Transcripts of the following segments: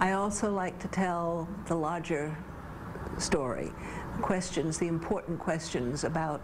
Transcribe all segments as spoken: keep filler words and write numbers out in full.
I also like to tell the larger story, questions, the important questions about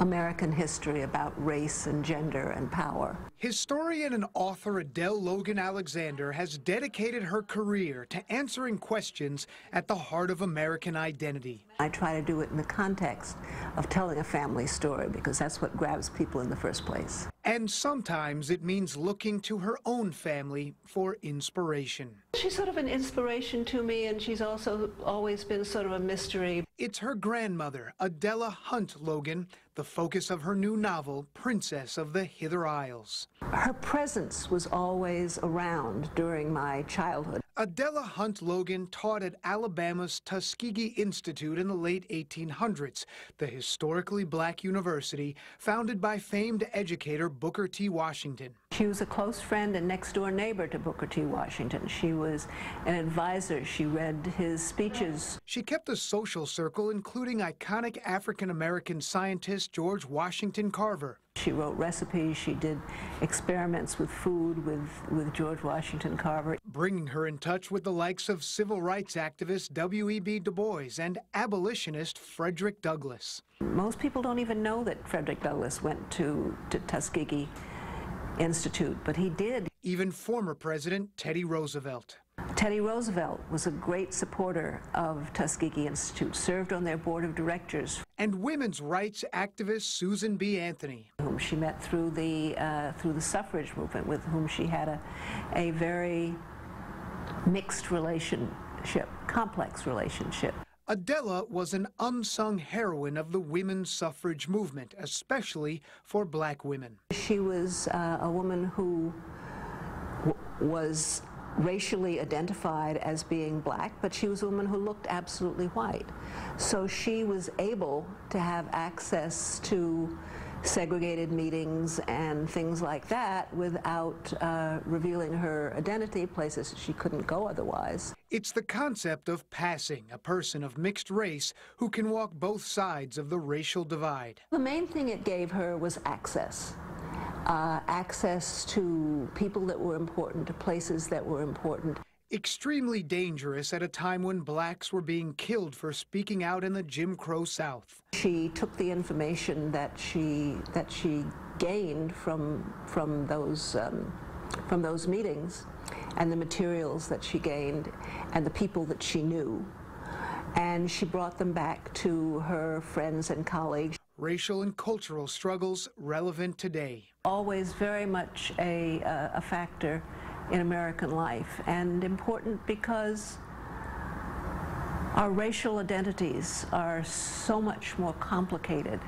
American history, about race and gender and power. Historian and author Adele Logan Alexander has dedicated her career to answering questions at the heart of American identity. I try to do it in the context of telling a family story because that's what grabs people in the first place. And sometimes it means looking to her own family for inspiration. She's sort of an inspiration to me, and she's also always been sort of a mystery. It's her grandmother, Adella Hunt Logan, the focus of her new novel, Princess of the Hither Isles. Her presence was always around during my childhood. Adella Hunt Logan taught at Alabama's Tuskegee Institute in the late eighteen hundreds, the historically black university founded by famed educator Booker T. Washington. She was a close friend and next-door neighbor to Booker T. Washington. She was an advisor. She read his speeches. She kept a social circle, including iconic African-American scientist George Washington Carver. She wrote recipes. She did experiments with food with, with George Washington Carver. Bringing her in touch with the likes of civil rights activist W E B Du Bois and abolitionist Frederick Douglass. Most people don't even know that Frederick Douglass went to, to Tuskegee Institute, but he did. Even former President Teddy Roosevelt. Teddy Roosevelt was a great supporter of Tuskegee Institute, served on their board of directors. And women's rights activist Susan B. Anthony, whom she met through the uh, through the suffrage movement, with whom she had a a very mixed relationship, complex relationship. Adella was an unsung heroine of the women's suffrage movement, especially for black women. She was uh, a woman who w was racially identified as being black, but she was a woman who looked absolutely white. So she was able to have access to segregated meetings and things like that without uh, revealing her identity, places that she couldn't go otherwise. It's the concept of passing, a person of mixed race who can walk both sides of the racial divide. The main thing it gave her was access. Uh, access to people that were important, to places that were important. Extremely dangerous at a time when blacks were being killed for speaking out in the Jim Crow South. She took the information that she that she gained from from those um, from those meetings, and the materials that she gained, and the people that she knew, and she brought them back to her friends and colleagues. Racial and cultural struggles relevant today. Always very much a, uh, a factor in American life, and important because our racial identities are so much more complicated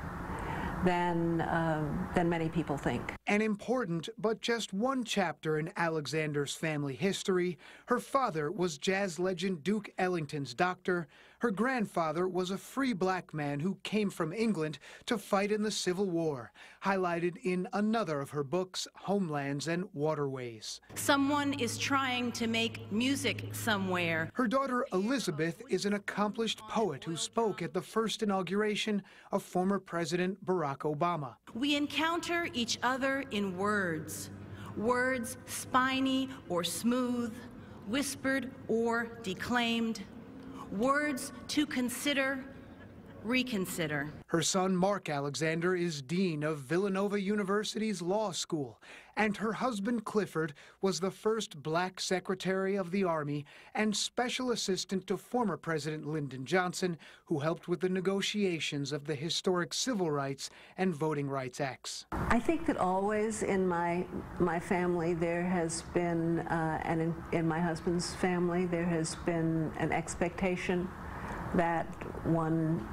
than, uh, than many people think. An important but just one chapter in Alexander's family history. Her father was jazz legend Duke Ellington's doctor. Her grandfather was a free black man who came from England to fight in the Civil War, highlighted in another of her books, Homelands and Waterways. Someone is trying to make music somewhere. Her daughter Elizabeth is an accomplished poet who spoke at the first inauguration of former President Barack Obama. We encounter each other in words, words spiny or smooth, whispered or declaimed. Words to consider, reconsider. Her son, Mark Alexander, is dean of Villanova University's Law School, and her husband, Clifford, was the first black secretary of the Army and special assistant to former President Lyndon Johnson, who helped with the negotiations of the historic Civil Rights and Voting Rights Acts. I think that always in my, my family there has been, uh, and in, in my husband's family, there has been an expectation that one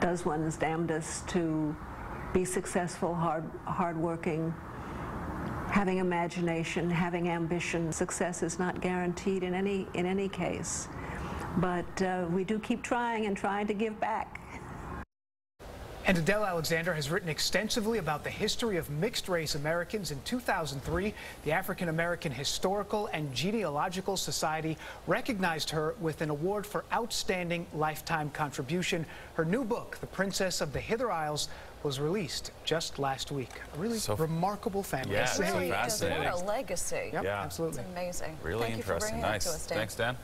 does one's damnedest to be successful, hard, hardworking, having imagination, having ambition. Success is not guaranteed in any, in any case, but uh, we do keep trying and trying to give back. And Adella Alexander has written extensively about the history of mixed-race Americans. In two thousand three, the African American Historical and Genealogical Society recognized her with an award for outstanding lifetime contribution. Her new book, The Princess of the Hither Isles, was released just last week. A really so remarkable family. Yeah, it's so fascinating. What a legacy. Yep, yeah, absolutely. It's amazing. Really Thank interesting. You for nice. It to us, Dan. Thanks, Dan.